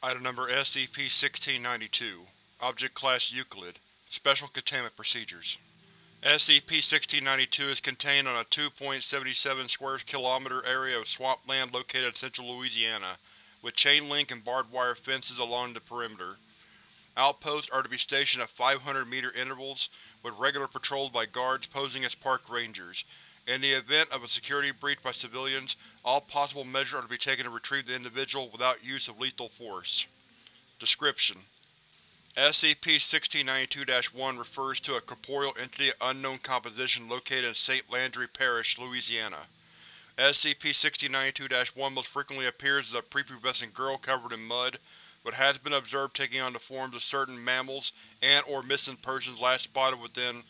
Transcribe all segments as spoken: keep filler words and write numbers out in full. Item number S C P sixteen ninety-two. Object Class Euclid. Special Containment Procedures. S C P sixteen ninety-two is contained on a two point seven seven square kilometer area of swampland located in central Louisiana, with chain link and barbed wire fences along the perimeter. Outposts are to be stationed at five hundred meter intervals, with regular patrols by guards posing as park rangers. In the event of a security breach by civilians, all possible measures are to be taken to retrieve the individual without use of lethal force. Description: S C P sixteen ninety-two dash one refers to a corporeal entity of unknown composition located in Saint Landry Parish, Louisiana. S C P sixteen ninety-two dash one most frequently appears as a prepubescent girl covered in mud, but has been observed taking on the forms of certain mammals and or missing persons last spotted within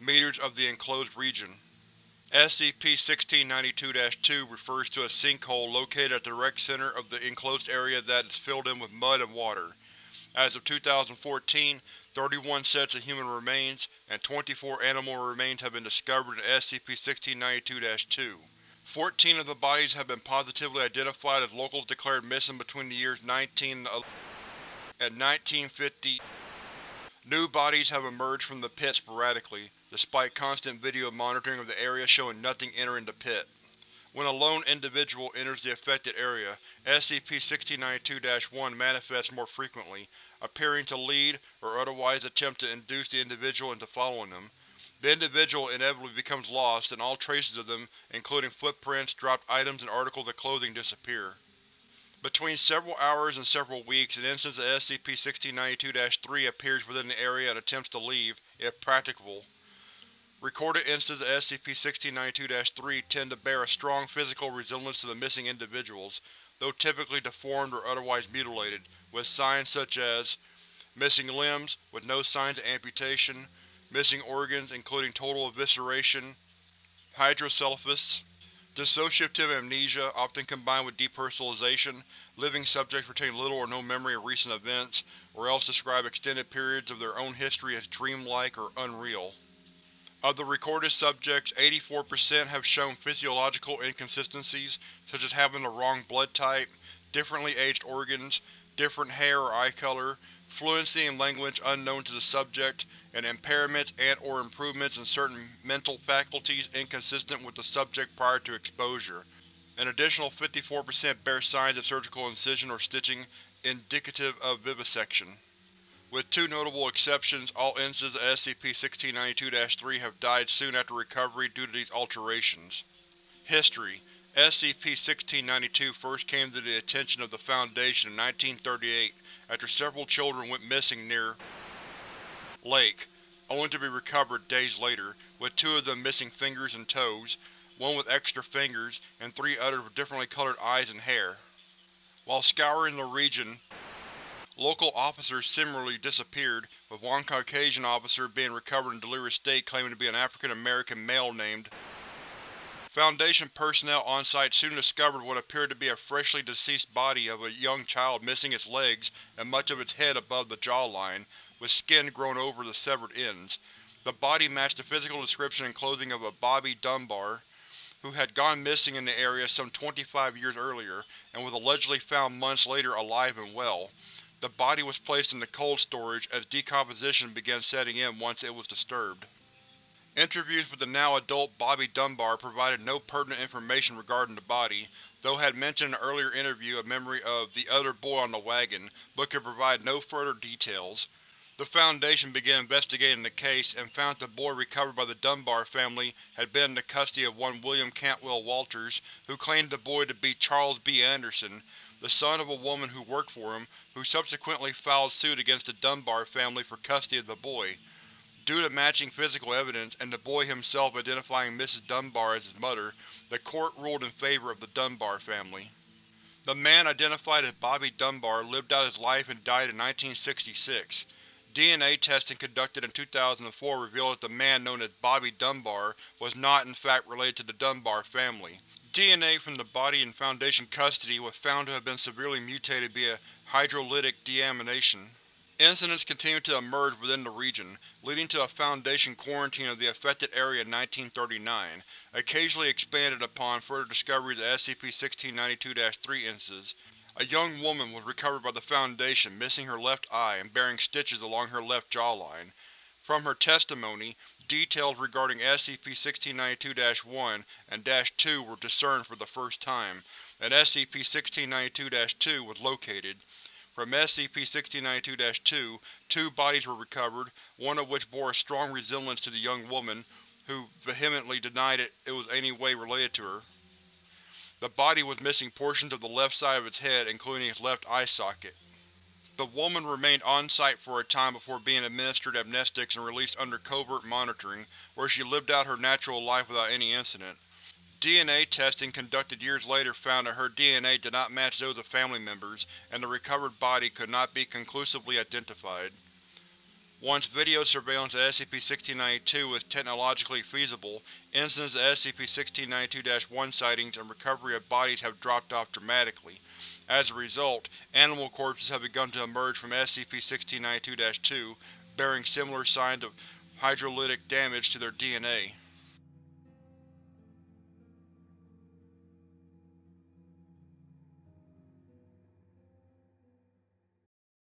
meters of the enclosed region. S C P sixteen ninety-two dash two refers to a sinkhole located at the direct center of the enclosed area that is filled in with mud and water. As of two thousand fourteen, thirty-one sets of human remains and twenty-four animal remains have been discovered in S C P sixteen ninety-two dash two. fourteen of the bodies have been positively identified as locals declared missing between the years nineteen and nineteen fifty. New bodies have emerged from the pit sporadically, despite constant video monitoring of the area showing nothing entering the pit. When a lone individual enters the affected area, S C P sixteen ninety-two dash one manifests more frequently, appearing to lead or otherwise attempt to induce the individual into following them. The individual inevitably becomes lost, and all traces of them, including footprints, dropped items, and articles of clothing, disappear. Between several hours and several weeks, an instance of S C P sixteen ninety-two dash three appears within the area and attempts to leave, if practicable. Recorded instances of S C P sixteen ninety-two dash three tend to bear a strong physical resemblance to the missing individuals, though typically deformed or otherwise mutilated, with signs such as missing limbs with no signs of amputation, missing organs including total evisceration, hydrocephalus, dissociative amnesia often combined with depersonalization, living subjects retain little or no memory of recent events, or else describe extended periods of their own history as dreamlike or unreal. Of the recorded subjects, eighty-four percent have shown physiological inconsistencies, such as having the wrong blood type, differently aged organs, different hair or eye color, fluency in language unknown to the subject, and impairments and or improvements in certain mental faculties inconsistent with the subject prior to exposure. An additional fifty-four percent bear signs of surgical incision or stitching indicative of vivisection. With two notable exceptions, all instances of S C P sixteen ninety-two dash three have died soon after recovery due to these alterations. History: S C P sixteen ninety-two first came to the attention of the Foundation in nineteen thirty-eight after several children went missing near Lake, only to be recovered days later, with two of them missing fingers and toes, one with extra fingers, and three others with differently colored eyes and hair. While scouring the region, local officers similarly disappeared, with one Caucasian officer being recovered in a delirious state claiming to be an African-American male named. Foundation personnel on site soon discovered what appeared to be a freshly deceased body of a young child missing its legs and much of its head above the jawline, with skin grown over the severed ends. The body matched the physical description and clothing of a Bobby Dunbar, who had gone missing in the area some twenty-five years earlier and was allegedly found months later alive and well. The body was placed into cold storage as decomposition began setting in once it was disturbed. Interviews with the now-adult Bobby Dunbar provided no pertinent information regarding the body, though had mentioned in an earlier interview a memory of the other boy on the wagon, but could provide no further details. The Foundation began investigating the case and found that the boy recovered by the Dunbar family had been in the custody of one William Cantwell Walters, who claimed the boy to be Charles B. Anderson, the son of a woman who worked for him, who subsequently filed suit against the Dunbar family for custody of the boy. Due to matching physical evidence and the boy himself identifying Missus Dunbar as his mother, the court ruled in favor of the Dunbar family. The man identified as Bobby Dunbar lived out his life and died in nineteen sixty-six. D N A testing conducted in two thousand four revealed that the man known as Bobby Dunbar was not in fact related to the Dunbar family. D N A from the body in Foundation custody was found to have been severely mutated via hydrolytic deamination. Incidents continued to emerge within the region, leading to a Foundation quarantine of the affected area in nineteen thirty-nine, occasionally expanded upon further discoveries of S C P sixteen ninety-two dash three instances. A young woman was recovered by the Foundation, missing her left eye and bearing stitches along her left jawline. From her testimony, details regarding S C P sixteen ninety-two dash one and -two were discerned for the first time, and S C P sixteen ninety-two dash two was located. From S C P sixteen ninety-two dash two, two bodies were recovered, one of which bore a strong resemblance to the young woman, who vehemently denied it, it was any way related to her. The body was missing portions of the left side of its head, including its left eye socket. The woman remained on-site for a time before being administered amnestics and released under covert monitoring, where she lived out her natural life without any incident. D N A testing conducted years later found that her D N A did not match those of family members, and the recovered body could not be conclusively identified. Once video surveillance of S C P sixteen ninety-two is technologically feasible, incidents of S C P sixteen ninety-two dash one sightings and recovery of bodies have dropped off dramatically. As a result, animal corpses have begun to emerge from S C P sixteen ninety-two dash two, bearing similar signs of hydrolytic damage to their D N A.